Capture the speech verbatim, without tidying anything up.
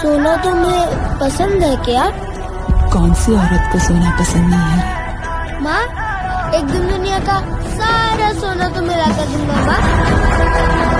सोना तुम्हें पसंद है क्या? कौन सी औरत को सोना पसंद नहीं है? माँ, एक दिन दुनिया का सारा सोना तो मिला कर दूंगा माँ।